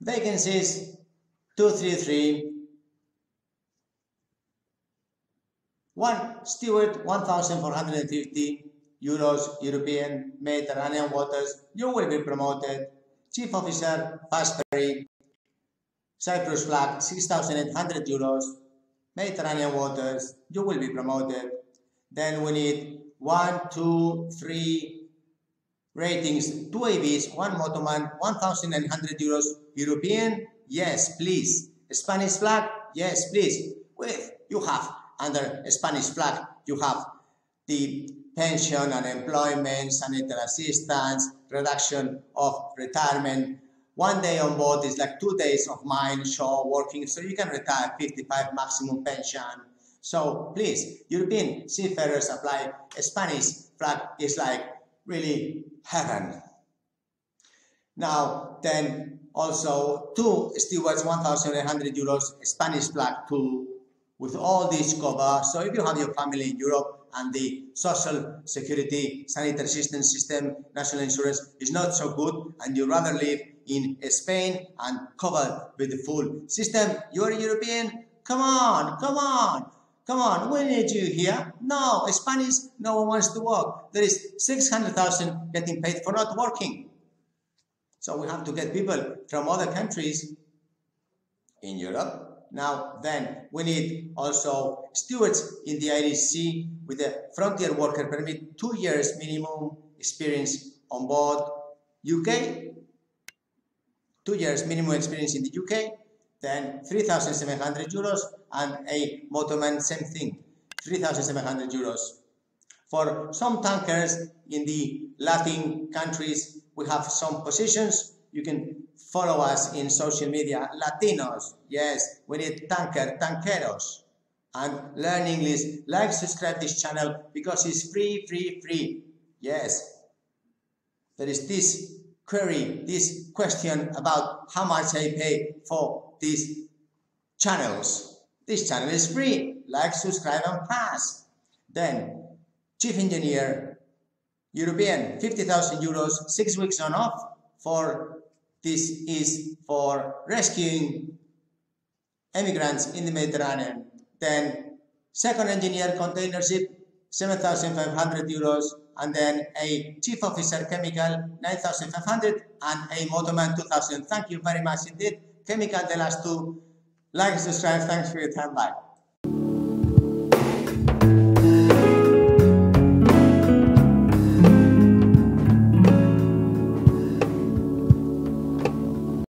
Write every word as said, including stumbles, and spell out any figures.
Vacancies two thirty-three. One steward, one thousand four hundred fifty euros, European, Mediterranean waters. You will be promoted. Chief officer, Fastbury, Cyprus flag, six thousand eight hundred euros, Mediterranean waters. You will be promoted. Then we need one, two, three ratings, two A Vs, one motorman, one thousand nine hundred euros, European. Yes, please. Spanish flag. Yes, please. With you have under Spanish flag, you have the pension and employment, sanitary assistance, reduction of retirement. One day on board is like two days of mine shore working, so you can retire fifty-five maximum pension. So please, European seafarers apply. Spanish flag is like really heaven. Now then. Also, two stewards, one thousand eight hundred euros, Spanish flag too, with all this cover. So if you have your family in Europe and the social security, sanitary assistance system, national insurance is not so good, and you rather live in Spain and covered with the full system, you are European? Come on, come on, come on, we need you here. No, Spanish, no one wants to work. There is six hundred thousand getting paid for not working. So we have to get people from other countries in Europe. Now then, we need also stewards in the Irish Sea with a frontier worker permit, two years minimum experience on board. U K, two years minimum experience in the U K, then three thousand seven hundred euros, and a motorman, same thing, three thousand seven hundred euros. For some tankers in the Latin countries, we have some positions. You can follow us in social media. Latinos, yes, we need tanker, tanqueros. And learn English, like, subscribe this channel because it's free, free, free. Yes. There is this query, this question about how much I pay for these channels. This channel is free. Like, subscribe and pass. Then, chief engineer, European, fifty thousand euros, six weeks on off. For this is for rescuing immigrants in the Mediterranean. Then second engineer container ship, seven thousand five hundred euros, and then a chief officer chemical, nine thousand five hundred, and a motorman, two thousand. Thank you very much indeed. Chemical, the last two. Like, subscribe, thanks for your time, bye.